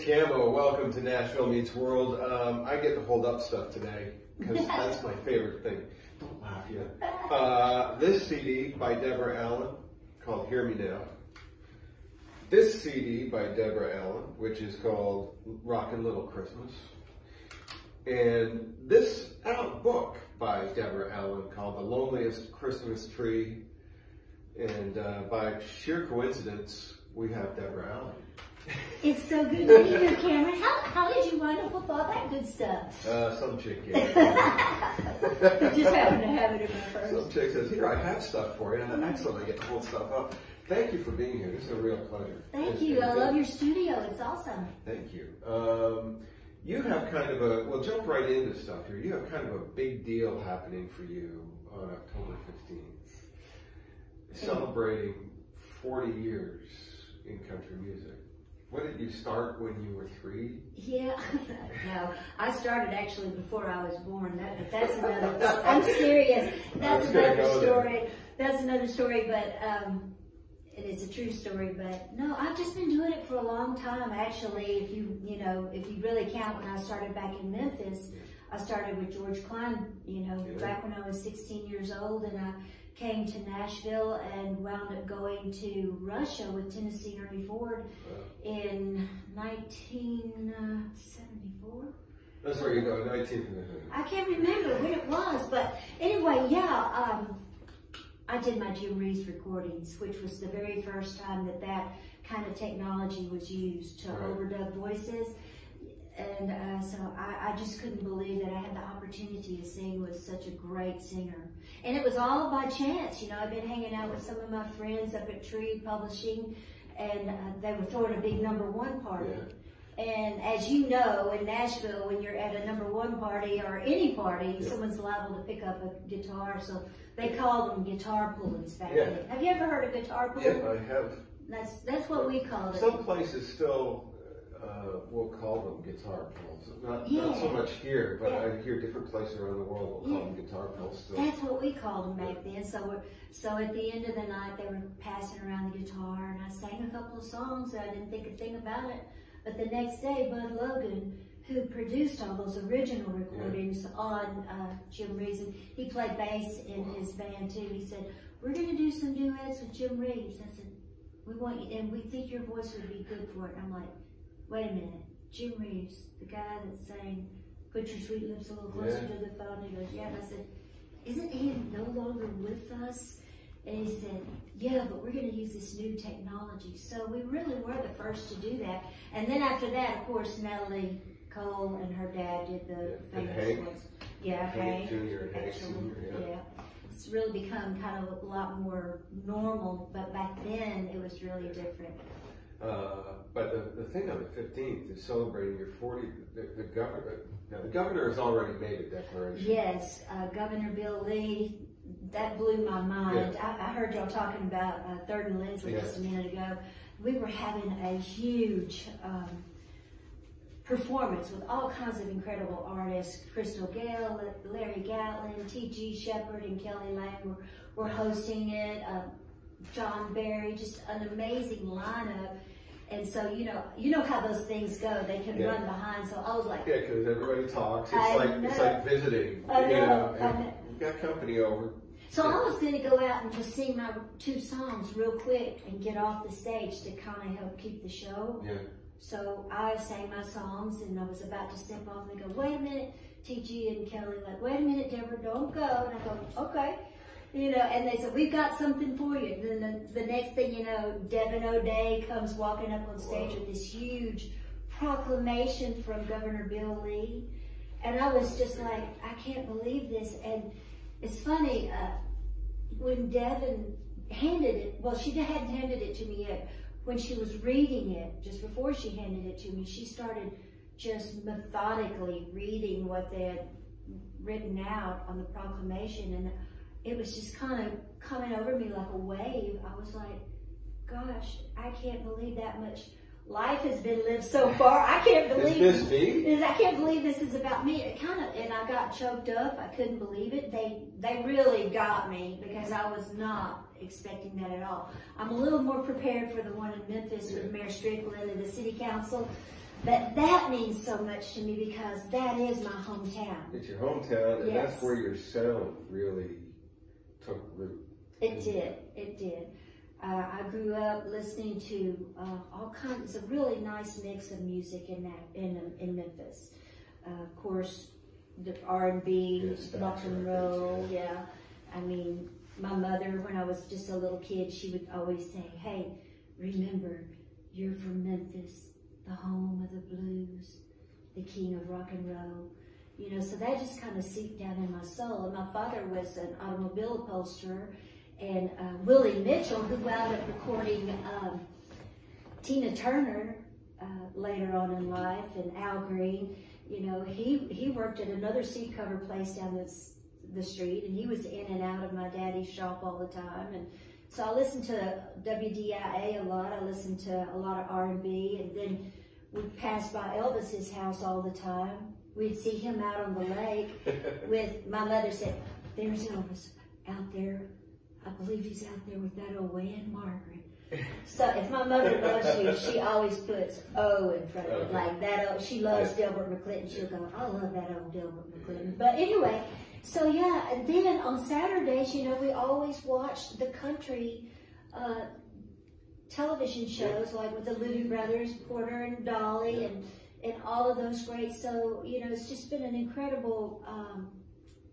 is Camo. Welcome to Nashville Meets World. I get to hold up stuff today because that's my favorite thing. Don't laugh yet. This CD by Deborah Allen called Hear Me Now. This CD by Deborah Allen, which is called Rockin' Little Christmas. And this book by Deborah Allen called The Loneliest Christmas Tree. And by sheer coincidence, we have Deborah Allen. It's so good to be here, Cameron. How did you wind up with all that good stuff? Some chick gave it. Just happened to have it in my purse. Some chick says, "Here, I have stuff for you." And excellent, I get to hold stuff up. Thank you for being here. It's a real pleasure. Thank you. I love your studio. It's awesome. Thank you. You have kind of a, well, jump right into stuff here. You have kind of a big deal happening for you on October 15th, celebrating 40 years in country music. What did you start when you were 3? Yeah, no, I started actually before I was born. That's another. I'm serious. That's another story. That's another story, but it is a true story. But no, I've just been doing it for a long time. Actually, if you really count when I started back in Memphis, yeah. I started with George Klein. Back when I was 16 years old, and I came to Nashville and wound up going to Russia with Tennessee Ernie Ford in 1974. That's where you go, 1974. I can't remember when it was, but anyway, yeah, I did my Jim Reeves recordings, which was the very first time that that kind of technology was used to overdub voices. And so I just couldn't believe that I had the opportunity to sing with such a great singer. And it was all by chance, I've been hanging out with some of my friends up at Tree Publishing, and they were throwing a big #1 party. Yeah. And as you know, in Nashville, when you're at a #1 party or any party, yeah. someone's liable to pick up a guitar, so they called them guitar pullings back yeah. then. Have you ever heard of guitar pulling? Yeah, I have. That's what we called it. Some places still... we'll call them guitar pills. Not so much here, but yeah. I hear different places around the world will call them guitar pills. So. That's what we called them back then. So at the end of the night, they were passing around the guitar, and I sang a couple of songs, and I didn't think a thing about it. But the next day, Bud Logan, who produced all those original recordings yeah. on Jim Reeves, he played bass in wow. his band too. He said, "We're going to do some duets with Jim Reeves." I said, "We want you, and we think your voice would be good for it." And I'm like, wait a minute, Jim Reeves, the guy that sang "Put Your Sweet Lips a Little Closer yeah. to the Phone," he goes, "Yeah." And I said, "Isn't he no longer with us?" And he said, "Yeah, but we're going to use this new technology." So we really were the first to do that. And then after that, of course, Natalie Cole and her dad did the famous ones. Yeah, Hank Jr. and Sr. Yeah. It's really become kind of a lot more normal, but back then it was really different. But the thing on the 15th is celebrating your 40th. The governor, now the governor has already made a declaration. Yes, Governor Bill Lee. That blew my mind. Yeah. I heard y'all talking about Third and Lindsay yeah. just a minute ago. We were having a huge performance with all kinds of incredible artists. Crystal Gale, Larry Gatlin, T.G. Shepherd, and Kelly Lang were hosting it. John Barry, just an amazing lineup. And so, you know how those things go. They can yeah. run behind. So I was like... Yeah, because everybody talks. It's like visiting. I know. You've got company over. So yeah. I was going to go out and just sing my 2 songs real quick and get off the stage to kind of help keep the show. Yeah. So I sang my songs, and I was about to step off, and they go, "Wait a minute," TG and Kelly, like, "Wait a minute, Deborah, don't go." And I go, "Okay." And they said, "We've got something for you." And then the next thing you know, Devin O'Day comes walking up on stage wow. with this huge proclamation from Governor Bill Lee. And I was just like, I can't believe this. And it's funny, when Devin handed it, well, she hadn't handed it to me yet. When she was reading it, just before she handed it to me, she started just methodically reading what they had written out on the proclamation. And it was just kind of coming over me like a wave. I was like, gosh, I can't believe that much life has been lived so far. I can't believe is this me? I can't believe this is about me. It kind of, and I got choked up. I couldn't believe it. They really got me because I was not expecting that at all. I'm a little more prepared for the one in Memphis yeah. with Mayor Strickland and the city council. But that means so much to me because that is my hometown. It's your hometown, and yes, that's where your sound really took root. It did. It did. I grew up listening to all kinds. It's a really nice mix of music in Memphis. Of course, the R&B, rock and roll. Yeah, I mean, my mother, when I was just a little kid, she would always say, "Hey, remember, you're from Memphis, the home of the blues, the king of rock and roll." You know, so that just kind of seeped down in my soul. And my father was an automobile upholsterer, and Willie Mitchell, who wound up recording Tina Turner later on in life, and Al Green. You know, he worked at another seed cover place down the street, and he was in and out of my daddy's shop all the time. And so I listened to WDIA a lot. I listened to a lot of R&B, and then we'd pass by Elvis's house all the time. We'd see him out on the lake with, my mother said, "There's Elvis out there. I believe he's out there with that old Ann Margaret." So if my mother loves you, she always puts O in front of it, like that. Old, she loves Delbert McClinton. She'll go, "I love that old Delbert McClinton." But anyway, so yeah. And then on Saturdays, you know, we always watched the country television shows, like with the Louis Brothers, Porter and Dolly, and all of those great. So you know, it's just been an incredible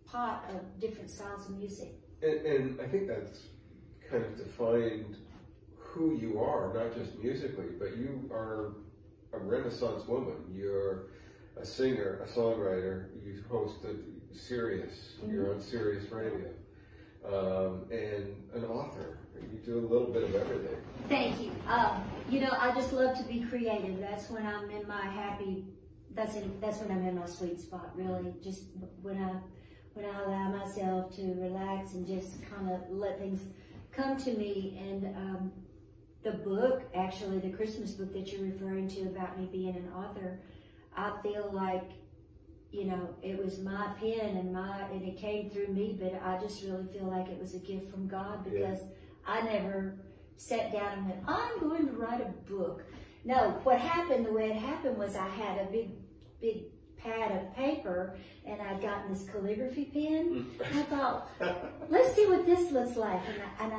pot of different styles of music. And I think that's kind of defined who you are, not just musically, but you are a Renaissance woman. You're a singer, a songwriter. You hosted Sirius, you're on Sirius Radio, and an author. You do a little bit of everything. Thank you. You know, I just love to be creative. That's when I'm in my happy. That's when I'm in my sweet spot. Really, just when I allow myself to relax and just kind of let things come to me. And the book, actually, the Christmas book that you're referring to about me being an author, I feel like, you know, it was my pen and it came through me, but I just really feel like it was a gift from God, because I never sat down and went, "I'm going to write a book." No, what happened, the way it happened was I had a big pad of paper, and I'd gotten this calligraphy pen. I thought, let's see what this looks like. And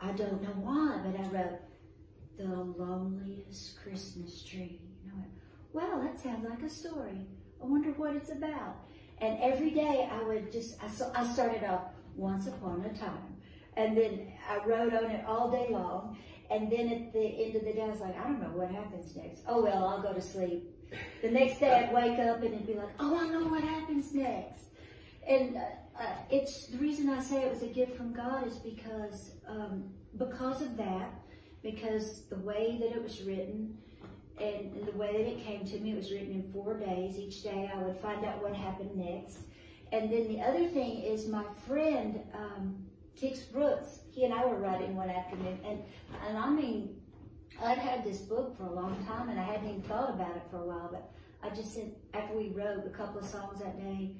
I don't know why, but I wrote, "The Loneliest Christmas Tree." And I went, "Wow, that sounds like a story. I wonder what it's about." And every day I would just, I started off, "Once upon a time." And then I wrote on it all day long. And then at the end of the day, I was like, "I don't know what happens next. Oh, well, I'll go to sleep." The next day I'd wake up and it'd be like, "Oh, I know what happens next." And it's the reason I say it was a gift from God is because of that, because the way that it was written and the way that it came to me, it was written in 4 days. Each day I would find out what happened next. And then the other thing is my friend, Kix Brooks, he and I were writing one afternoon, and I mean, I'd had this book for a long time, and I hadn't even thought about it for a while, but I just said, after we wrote a couple of songs that day,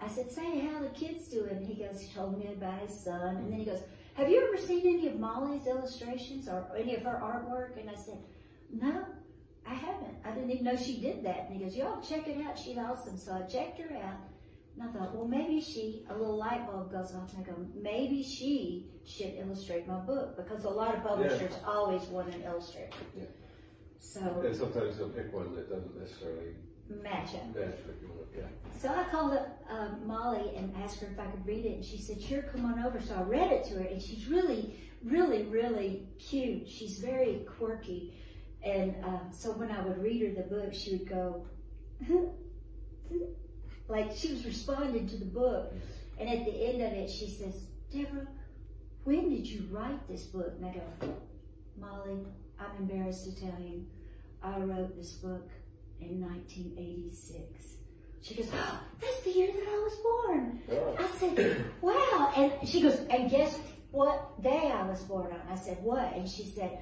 I said, "Say, how are the kids doing?" And he goes, he told me about his son, and then he goes, "Have you ever seen any of Molly's illustrations or any of her artwork?" And I said, "No, I haven't. I didn't even know she did that." And he goes, "Y'all check it out. She's awesome." So I checked her out, and I thought, well, maybe a little light bulb goes off, and I go, maybe she should illustrate my book, because a lot of publishers always want an illustrator. Yeah. So, and sometimes they'll pick one that doesn't necessarily match up. So I called up Molly and asked her if I could read it, and she said, "Sure, come on over." So I read it to her, and she's really, really, really cute. She's very quirky. And so when I would read her the book, she would go, like she was responding to the book. And at the end of it, she says, "Deborah, when did you write this book?" And I go, "Molly, I'm embarrassed to tell you, I wrote this book in 1986. She goes, "Oh, that's the year that I was born." I said, "Wow." And she goes, "And guess what day I was born on?" I said, "What?" And she said,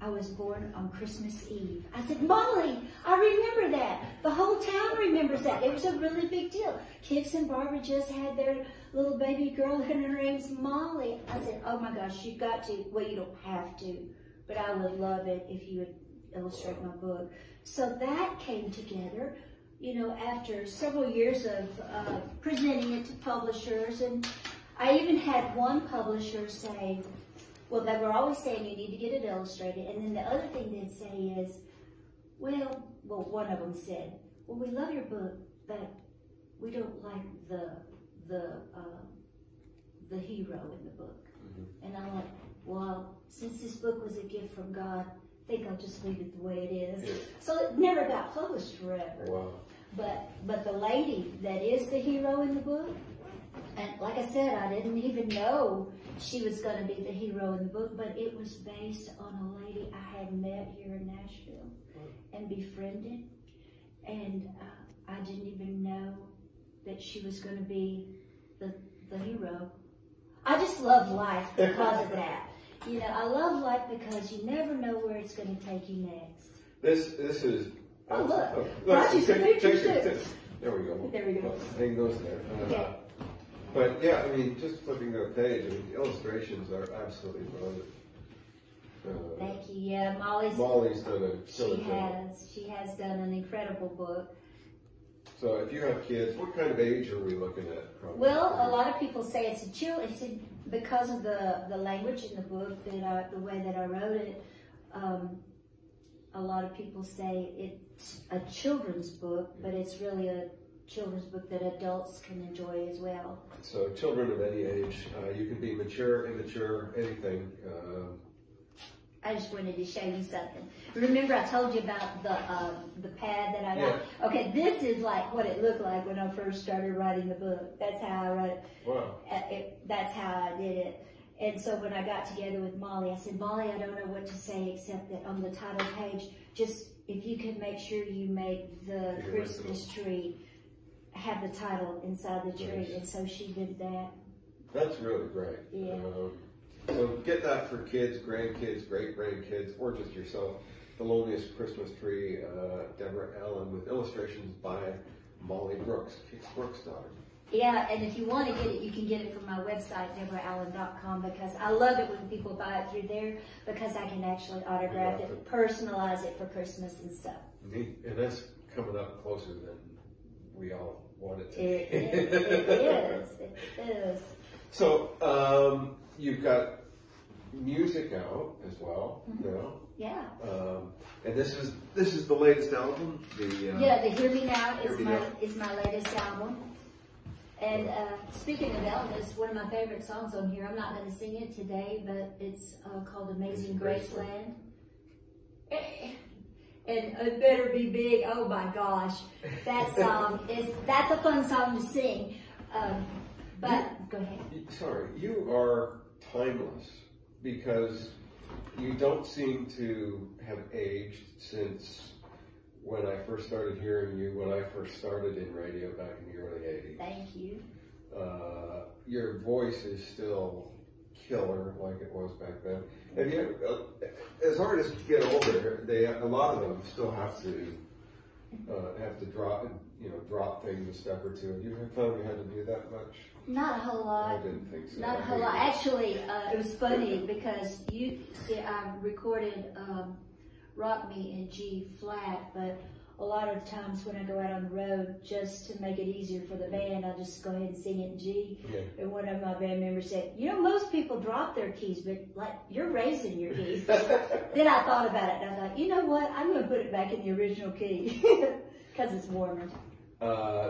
"I was born on Christmas Eve." I said, "Molly, I remember that. The whole town remembers that. It was a really big deal. Kix and Barbara just had their little baby girl, and her name's Molly." I said, "Oh my gosh, you've got to." Well, you don't have to, but I would love it if you would illustrate my book. So that came together, you know, after several years of presenting it to publishers. And I even had one publisher say, well, they were always saying you need to get it illustrated. And then the other thing they'd say is, well, one of them said, well, we love your book, but we don't like the hero in the book. Mm-hmm. And I'm like, well, since this book was a gift from God, I think I'll just leave it the way it is. Yeah. So it never got published forever. Wow. But the lady that is the hero in the book, and like I said, I didn't even know she was going to be the hero in the book, but it was based on a lady I had met here in Nashville and befriended, and I didn't even know that she was going to be the hero. I just love life because of that. You know, I love life because you never know where it's going to take you next. This is... Oh, look. Brought you some pictures. There we go. There we go. Hang those there. Okay. But yeah, I mean, just flipping that page, I mean, the illustrations are absolutely brilliant. Thank you. Yeah, Molly's done a silly job. She has done an incredible book. So if you have kids, what kind of age are we looking at? Probably? Well, a lot of people say it's a child. Because of the language in the book, the way that I wrote it, a lot of people say it's a children's book, but it's really a children's book that adults can enjoy as well. So children of any age, you can be mature, immature, anything. I just wanted to show you something. Remember I told you about the pad that I got? Yeah. Okay, this is like what it looked like when I first started writing the book. That's how I wrote it. Wow. That's how I did it. And so when I got together with Molly, I said, Molly, I don't know what to say except that on the title page, just if you can make sure you make the Christmas tree, have the title inside the tree. Nice. And so she did that. That's really great. Yeah. So get that for kids, grandkids, great-grandkids, or just yourself. The Loneliest Christmas Tree, Deborah Allen, with illustrations by Molly Brooks, Kix Brooks' daughter. Yeah, and if you want to get it, you can get it from my website, DeborahAllen.com, because I love it when people buy it through there, because I can actually autograph it, personalize it for Christmas and stuff. Neat. And that's coming up closer than we all want it to. It is. So, you've got music out as well, mm-hmm. You know? Yeah. And this is the latest album. The Hear Me Now is my latest album. And speaking of Elvis, one of my favorite songs on here. I'm not going to sing it today, but it's called "Amazing Graceland." And It Better Be Big. Oh my gosh, that song that's a fun song to sing. Go ahead. Sorry, you are timeless because you don't seem to have aged since when I first started hearing you, when I first started in radio back in the early 80s. Thank you. Your voice is still killer like it was back then. And yet, as artists get older, a lot of them still have to drop things a step or two. Have you found you had to do that much? Not a whole lot. I didn't think so. Not a whole lot. Actually, it was funny because I recorded Rock Me in G flat, but a lot of times when I go out on the road, just to make it easier for the band, I just go ahead and sing it in G. Yeah. And one of my band members said, you know, most people drop their keys, but like you're raising your keys. Then I thought about it, and I thought, you know what? I'm going to put it back in the original key because it's warmer.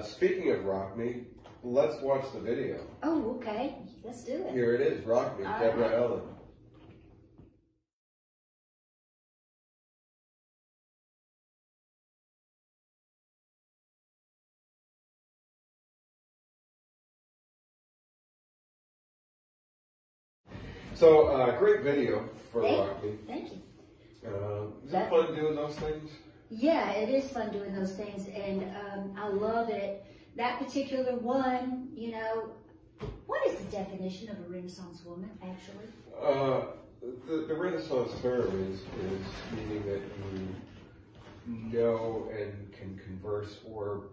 Speaking of Rock Me, let's watch the video. Oh, okay. Let's do it. Here it is, Rock Me, Deborah Allen. So, great video for Rocky. Thank you. Is it fun doing those things? Yeah, it is fun doing those things, and I love it. That particular one, you know, what is the definition of a Renaissance woman, actually? The Renaissance term is meaning that you know and can converse or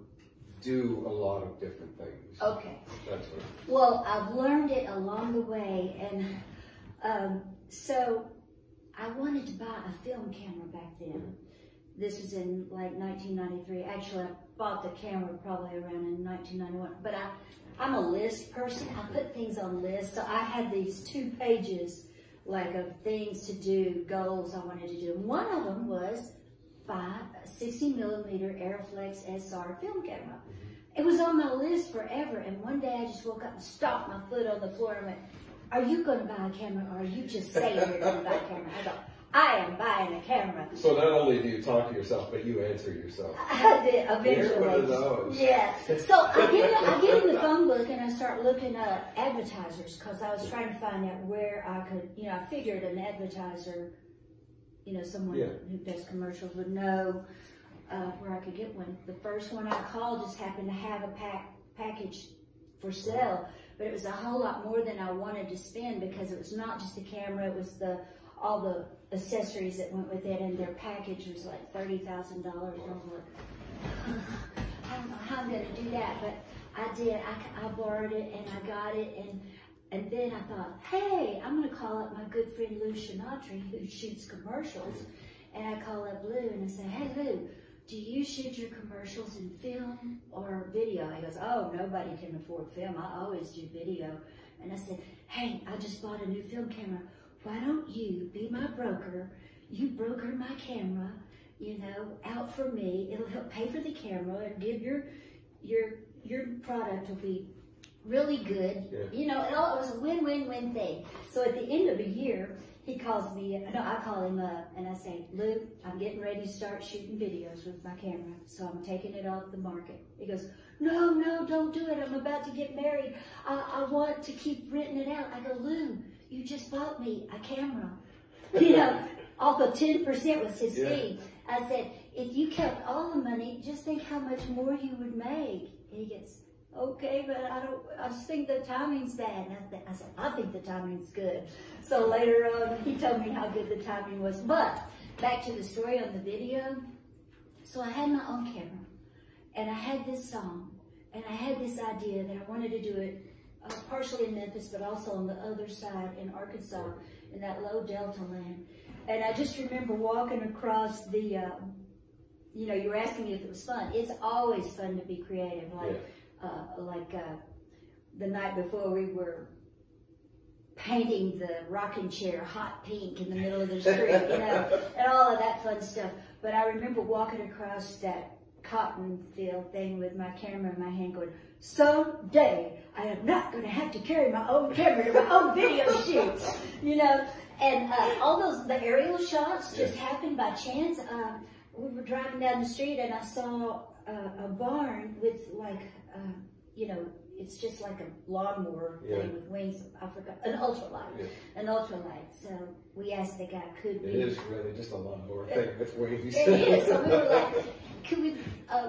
do a lot of different things. Okay. That's what it is. Well, I've learned it along the way, and so I wanted to buy a film camera back then. This was in like 1993. Actually, I bought the camera probably around in 1991. But I'm a list person. I put things on lists. So I had these 2 pages like of things to do, goals I wanted to do. One of them was buy a 60mm Aeroflex SR film camera. It was on my list forever. And one day I just woke up and stomped my foot on the floor and went, "Are you going to buy a camera, or are you just saying you're going to buy a camera?" I thought, I am buying a camera. So not only do you talk to yourself, but you answer yourself. I did, eventually. Yeah. So I get in the phone book and I start looking up advertisers, because I was trying to find out where I could, you know, I figured an advertiser, you know, someone who does commercials would know where I could get one. The first one I called just happened to have a package for sale, but it was a whole lot more than I wanted to spend, because it was not just the camera, it was the all the accessories that went with it, and their package was like $30,000. I don't know how I'm going to do that, but I did. I borrowed it and I got it, and then I thought, hey, I'm going to call up my good friend Lou Shinatri, who shoots commercials, and I call up Lou and I say, "Hey Lou, do you shoot your commercials in film or video?" He goes, "Oh, nobody can afford film. I always do video." And I said, "Hey, I just bought a new film camera. Why don't you be my broker? You broker my camera, you know, out for me. It'll help pay for the camera and give your product will be really good." Yeah. You know, it was a win-win-win thing. So at the end of the year, he calls me, no, I call him up and I say, "Lou, I'm getting ready to start shooting videos with my camera, so I'm taking it off the market." He goes, "No, no, don't do it. I'm about to get married. I want to keep renting it out." I go, "Lou, you just bought me a camera." You know, off of 10% was his fee. I said, "If you kept all the money, just think how much more you would make." And he gets, "Okay, but I just think the timing's bad." And I said, "I think the timing's good." So later on, he told me how good the timing was. But back to the story on the video. So I had my own camera, and I had this song, and I had this idea that I wanted to do it partially in Memphis, but also on the other side in Arkansas, in that low Delta land. And I just remember walking across the, you know, you were asking me if it was fun. It's always fun to be creative. Like the night before, we were painting the rocking chair hot pink in the middle of the street, you know, and all of that fun stuff. But I remember walking across that cotton field thing with my camera in my hand going, "Someday I am not going to have to carry my own camera to my own video shoot," you know. And all those, the aerial shots just happened by chance. We were driving down the street and I saw a barn with like, you know, it's just like a lawnmower thing with wings. I forgot, an ultralight, an ultralight. So we asked the guy, "Could we?" It is really just a lawnmower thing with wings. It is. So we were like, "Could we?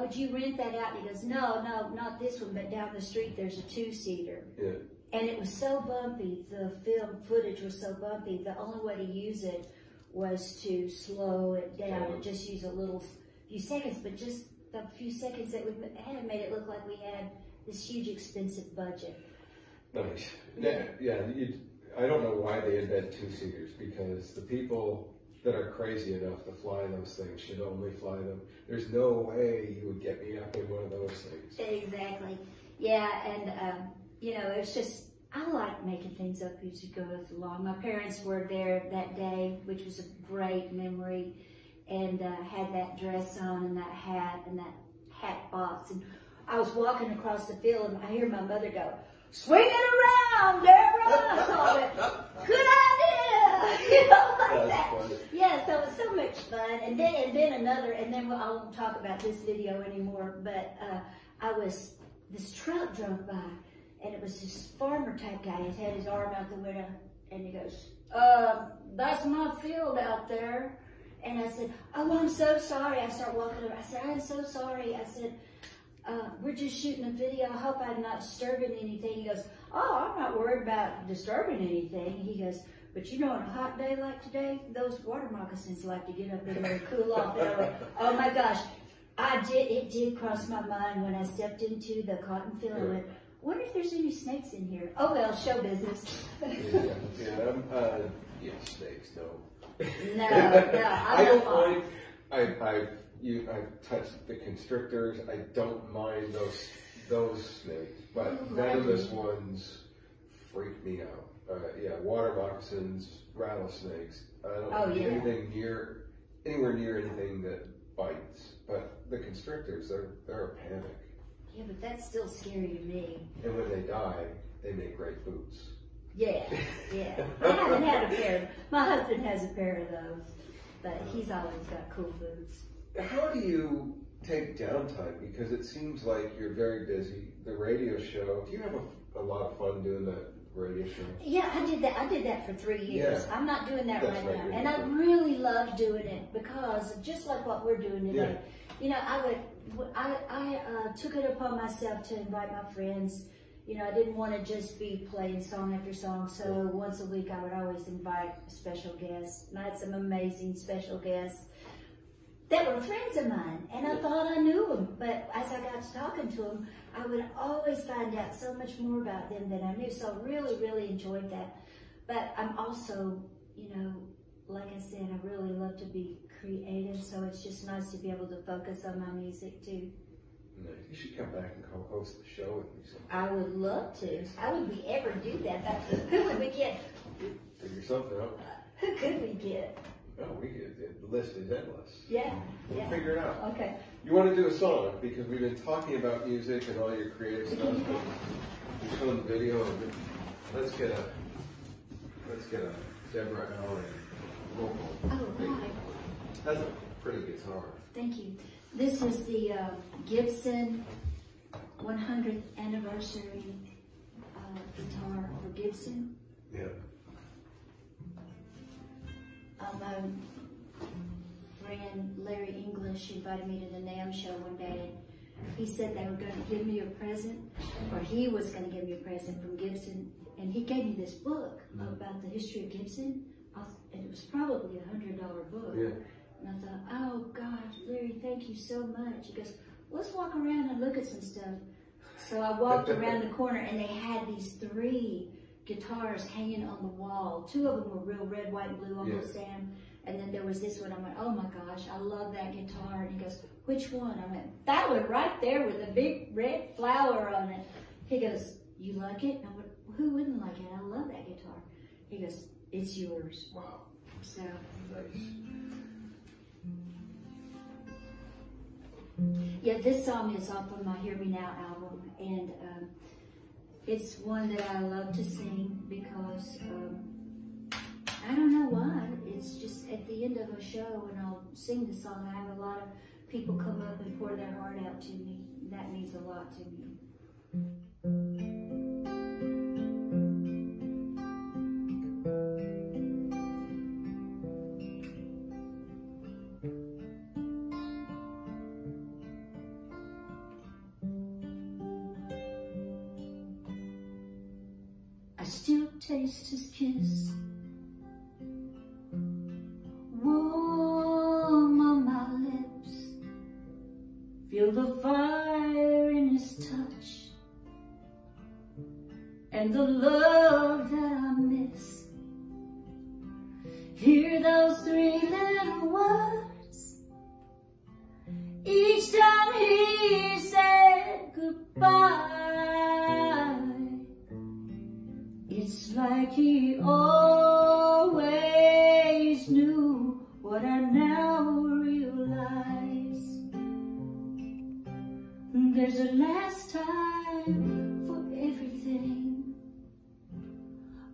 Would you rent that out?" And he goes, "No, no, not this one, but down the street there's a 2-seater." Yeah. And it was so bumpy. The film footage was so bumpy. The only way to use it was to slow it down and just use a little few seconds, but just the few seconds that we had made it look like we had this huge expensive budget. Nice. Yeah, yeah. I don't know why they invent 2-seaters, because the people that are crazy enough to fly those things should only fly them. There's no way you would get me up in one of those things. Exactly. Yeah, and you know, it's just, I like making things up as you go along. My parents were there that day, which was a great memory, and had that dress on and that hat box. And I was walking across the field and I hear my mother go, "Swing it around, Deborah!" So I went, "Good idea!" You know, like that. Yeah, so it was so much fun. And then I won't talk about this video anymore, but this truck drove by and it was this farmer type guy. He had his arm out the window and he goes, "That's my field out there." And I said, "Oh, I'm so sorry." I started walking over. I said, "I'm so sorry." I said, "We're just shooting a video. I hope I'm not disturbing anything." He goes, "Oh, I'm not worried about disturbing anything." He goes, "But you know, on a hot day like today, those water moccasins like to get up in there and cool off." And I went, "Oh my gosh." It did cross my mind when I stepped into the cotton field. I went, "Wonder if there's any snakes in here." Oh well, show business. Yeah, snakes, no. No, I don't mind. I've touched the constrictors. I don't mind those snakes, but venomous ones freak me out. Yeah, water moccasins, rattlesnakes. I don't anything near, anywhere near anything that bites. But the constrictors, they're a panic. Yeah, but that's still scary to me. And when they die, they make great boots. Yeah, yeah. I haven't had a pair. My husband has a pair of those, but he's always got cool boots. How do you take downtime? Because it seems like you're very busy. The radio show. Do you have a lot of fun doing that radio show? Yeah, I did that. I did that for 3 years. Yeah. I'm not doing that right now, and I really love doing it because just like what we're doing today. Yeah. You know, I took it upon myself to invite my friends. You know, I didn't want to just be playing song after song, so once a week I would always invite special guests, and I had some amazing special guests that were friends of mine, and I thought I knew them, but as I got to talking to them, I would always find out so much more about them than I knew, so I really, really enjoyed that. But I'm also, you know, like I said, I really love to be creative, so it's just nice to be able to focus on my music, too. You should come back and co-host the show with me sometime. I would love to. How would we ever do that? But who would we get? Figure something out. Who could we get? No, we could. The list is endless. Yeah. We'll figure it out. Okay. You want to do a song because we've been talking about music and all your creative stuff. We've shown the video. And let's get a Deborah Allen vocal. Oh, wow. That's a pretty guitar. Thank you. This was the Gibson 100th anniversary guitar for Gibson. Yeah. My friend Larry English invited me to the NAMM show one day. He said they were going to give me a present, or he was going to give me a present from Gibson, and he gave me this book about the history of Gibson, and it was probably a $100 book. Yeah. And I thought, oh gosh, Larry, thank you so much. He goes, let's walk around and look at some stuff. So I walked around the corner and they had these 3 guitars hanging on the wall. 2 of them were real red, white, and blue, Uncle Sam. And then there was this one. I went, oh my gosh, I love that guitar. And he goes, which one? I went, that one right there with a big red flower on it. He goes, you like it? And I went, who wouldn't like it? I love that guitar. He goes, it's yours. Wow. So. Nice. Yeah, this song is off of my Hear Me Now album, and it's one that I love to sing because I don't know why. It's just at the end of a show, and I'll sing the song. I have a lot of people come up and pour their heart out to me. That means a lot to me. Taste his kiss, warm on my lips, feel the fire in his touch, and the love that I miss. Hear those 3 little words, each time he said goodbye. It's like he always knew what I now realize. There's a last time for everything,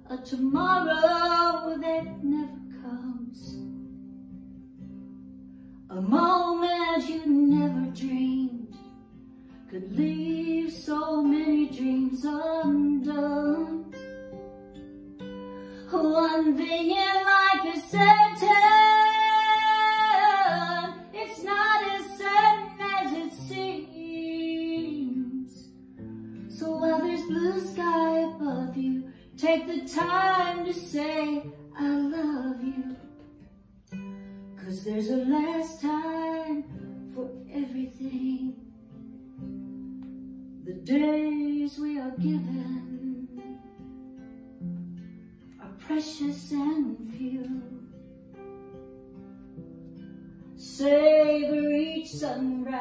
a tomorrow that never comes, a moment you never dreamed could leave so many dreams undone. One thing in life is certain, it's not as certain as it seems. So while there's blue sky above you, take the time to say I love you. 'Cause there's a last time for everything. The days we are given, precious and few, savor each sunrise,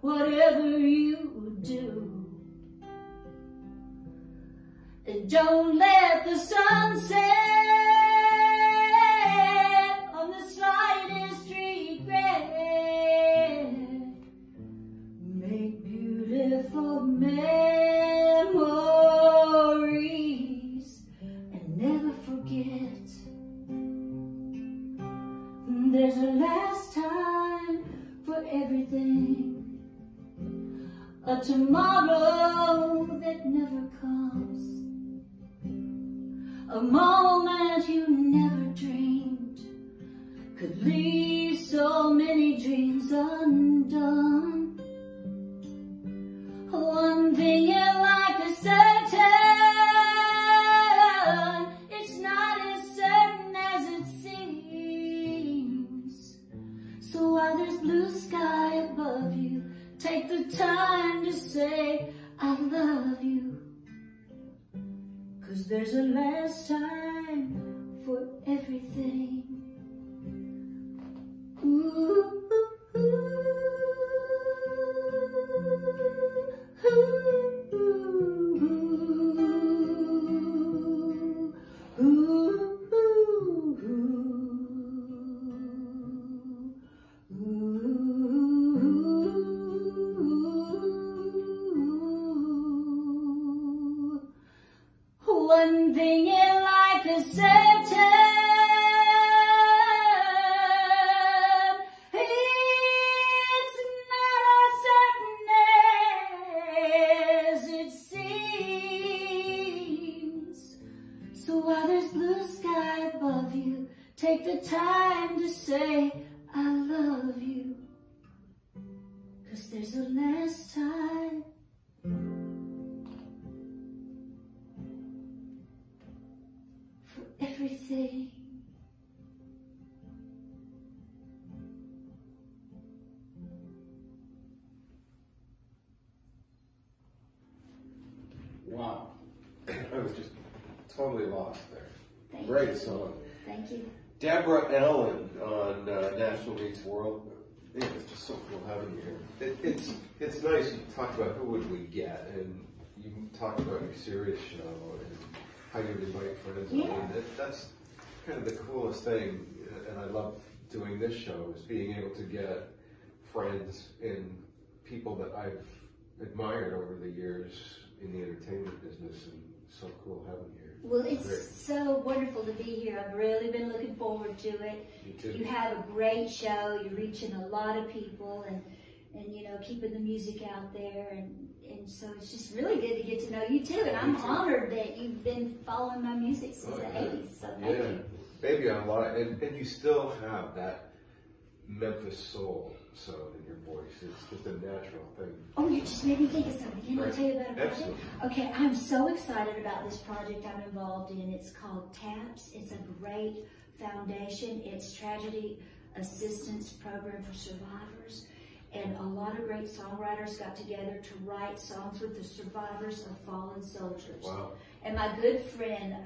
whatever you do. And don't let the sun set on the slightest regret. Make beautiful memories and never forget. There's a last time for everything, a tomorrow that never comes, a moment you never dreamed could leave so many dreams undone. One thing in life is certain, it's not as certain as it seems. So while there's blue sky above you, take the time to say I love you. 'Cause there's a last time for everything. Ooh, ooh, ooh, ooh, ooh, ooh, ooh, ooh, ooh. One thing in life is certain, it's not as certain as it seems. So while there's blue sky above you, take the time to say I love you. 'Cause there's a last time. Everything. Wow. I was just totally lost there. Great song. Thank you. Deborah Allen on Nashville Meets World. It was just so cool having you here. It's nice you talked about who would we get, and you talked about your serious show and how you invite friends. Yeah. I mean, that's kind of the coolest thing, and I love doing this show, is being able to get friends and people that I've admired over the years in the entertainment business, and so cool having you here. Well, it's great. So wonderful to be here. I've really been looking forward to it. You too. You have a great show. You're reaching a lot of people, and you know, keeping the music out there, and so it's just really good to get to know you too, and I'm honored that you've been following my music since the 80s, so thank you. Baby, I'm a lot, and you still have that Memphis soul sound in your voice. It's just a natural thing. Oh, you just made me think of something. Can I tell you about a project? Absolutely. Okay, I'm so excited about this project I'm involved in. It's called TAPS. It's a great foundation. It's Tragedy Assistance Program for Survivors. And a lot of great songwriters got together to write songs with the survivors of fallen soldiers. Wow. And my good friend,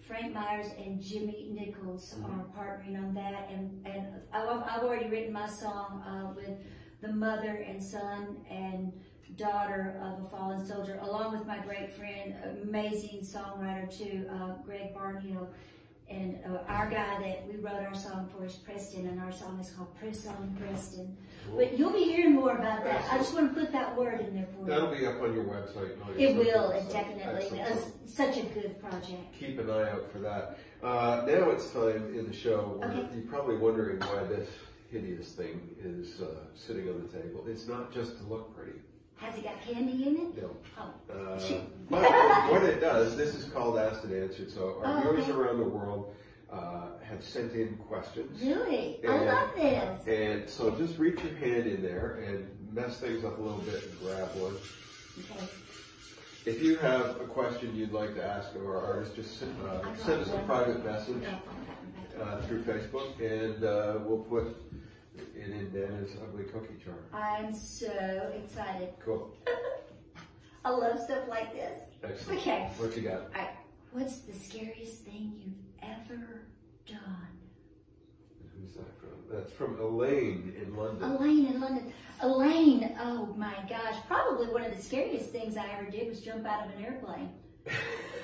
Frank Myers and Jimmy Nichols are partnering on that. And I've already written my song with the mother and son and daughter of a fallen soldier, along with my great friend, amazing songwriter too, Greg Barnhill. And our guy that we wrote our song for is Preston, and our song is called Press On, Preston. Cool. But you'll be hearing more about that. Excellent. I just want to put that word in there for you. That'll be up on your website. It will, definitely. Such a good project. Keep an eye out for that. Now it's time in the show. Okay. You're probably wondering why this hideous thing is sitting on the table. It's not just to look pretty. Has it got candy in it? No. Oh. But what it does, this is called Asked and Answered. So our viewers around the world have sent in questions. Really? I love this. And so just reach your hand in there and mess things up a little bit and grab one. Okay. If you have a question you'd like to ask of our artist, just send us a private message through Facebook, and we'll put it in Dana's ugly cookie jar. I'm so excited. Cool. I love stuff like this. Excellent. Okay. What you got? All right. What's the scariest thing you've ever done? That's from Elaine in London. Elaine in London. Elaine, oh my gosh, probably one of the scariest things I ever did was jump out of an airplane.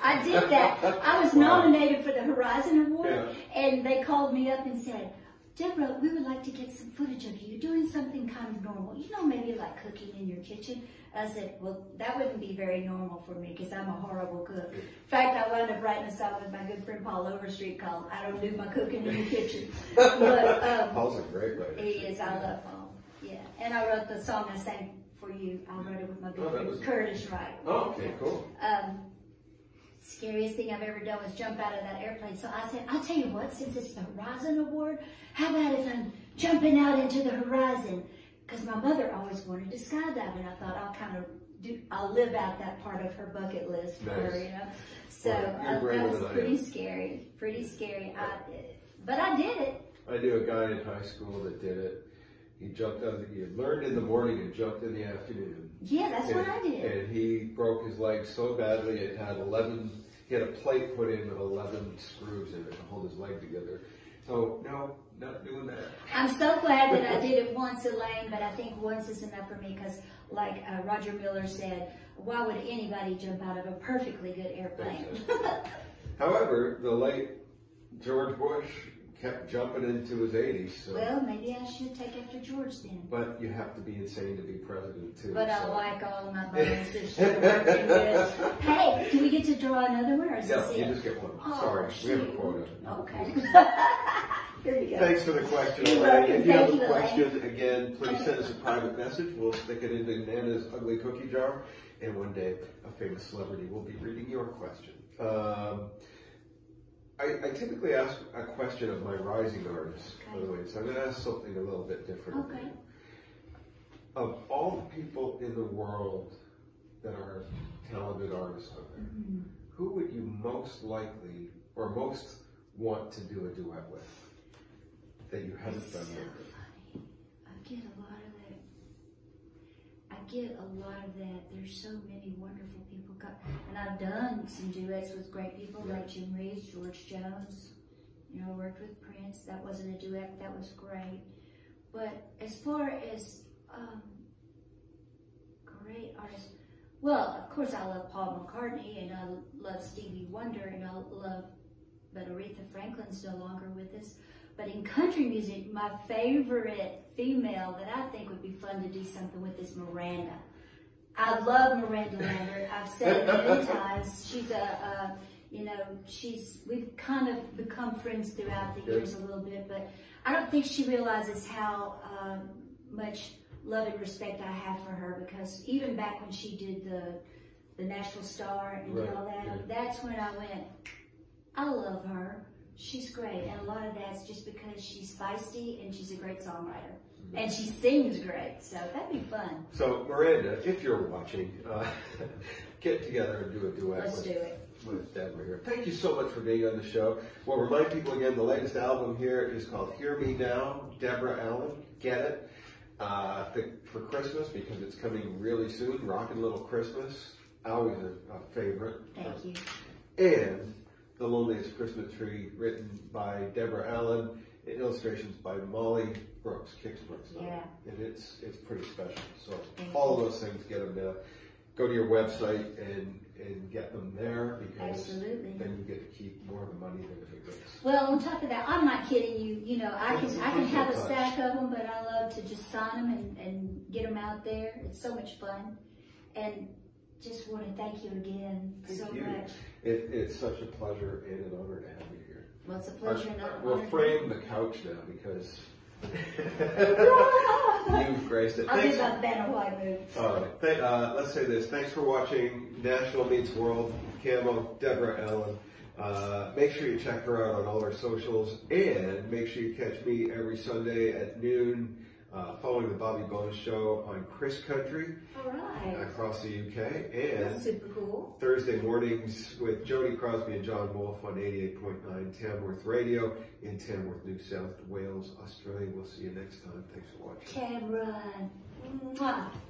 I did that. I was nominated for the Horizon Award, and they called me up and said, Deborah, we would like to get some footage of you doing something kind of normal. You know, maybe like cooking in your kitchen. I said, well, that wouldn't be very normal for me because I'm a horrible cook. In fact, I wound up writing a song with my good friend Paul Overstreet called I Don't Do My Cooking in the Kitchen. But, Paul's a great writer. He is. I love Paul. Yeah. And I wrote the song I sang for you. I wrote it with my good friend Curtis Wright. Oh, okay, cool. Scariest thing I've ever done was jump out of that airplane. So I said, I'll tell you what, since it's the Horizon Award, how about if I'm jumping out into the horizon? Because my mother always wanted to skydive, and I thought I'll kind of do, I'll live out that part of her bucket list for her, you know. So that was pretty scary, pretty scary. But I did it. I knew a guy in high school that did it. He jumped out. He had learned in the morning and jumped in the afternoon. Yeah, that's what I did. And he broke his leg so badly it had 11. He had a plate put in with 11 screws in it to hold his leg together. So no, not doing that. I'm so glad that I did it once, Elaine. But I think once is enough for me because, like Roger Miller said, why would anybody jump out of a perfectly good airplane? However, the late George Bush kept jumping into his 80s. So. Well, maybe I should take after George then. But you have to be insane to be president, too. But so. I like all my bonuses. Hey, do we get to draw another one? Or is this you just get one. Oh, sorry, shoot. We have a quota. Okay. Here you go. Thanks for the question, Elaine. If you have a question, again, please send us a private message. We'll stick it into Nana's ugly cookie jar. And one day, a famous celebrity will be reading your question. I typically ask a question of my rising artists, by the way, so I'm going to ask something a little bit different. Okay. Of all the people in the world that are talented artists out there, who would you most likely or most want to do a duet with that you haven't done so yet? Funny. I get a lot of that. There's so many wonderful people. And I've done some duets with great people like Jim Reeves, George Jones, you know, worked with Prince. That wasn't a duet, that was great. But as far as great artists, well, of course I love Paul McCartney and I love Stevie Wonder and I love, but Aretha Franklin's no longer with us. But in country music, my favorite female that I think would be fun to do something with is Miranda. I love Miranda Lambert. I've said it many times. She's a, you know, we've kind of become friends throughout the years a little bit, but I don't think she realizes how much love and respect I have for her because even back when she did the Nashville Star and did all that, that's when I went, I love her. She's great, and a lot of that's just because she's feisty and she's a great songwriter. And she sings great, so that'd be fun. So, Miranda, if you're watching, get together and do a duet with Deborah here. Thank you so much for being on the show. We'll remind people again, the latest album here is called Hear Me Now, Deborah Allen. Get it for Christmas because it's coming really soon. Rockin' Little Christmas, always a favorite. Thank you. And The Loneliest Christmas Tree, written by Deborah Allen. Illustrations by Molly Brooks, Kix Brooks. And it's pretty special. So all of those things, get them now. Go to your website and get them there because then you get to keep more of the money than if it goes. Well, on top of that, I'm not kidding you. You know, I can have a stack of them, but I love to just sign them and get them out there. It's so much fun. And just want to thank you again so much. It's such a pleasure and an honor to have you. Well, it's a pleasure. We'll frame the couch now because you've graced it. I'll give up that white move. All right. Let's say this. Thanks for watching Nashville Meets World. Camo, Deborah Allen. Make sure you check her out on all our socials. And make sure you catch me every Sunday at noon following the Bobby Bones Show on Chris Country across the UK, and super cool. Thursday mornings with Jody Crosby and John Wolfe on 88.9 Tamworth Radio in Tamworth, New South Wales, Australia. We'll see you next time. Thanks for watching. Cameron. Mwah.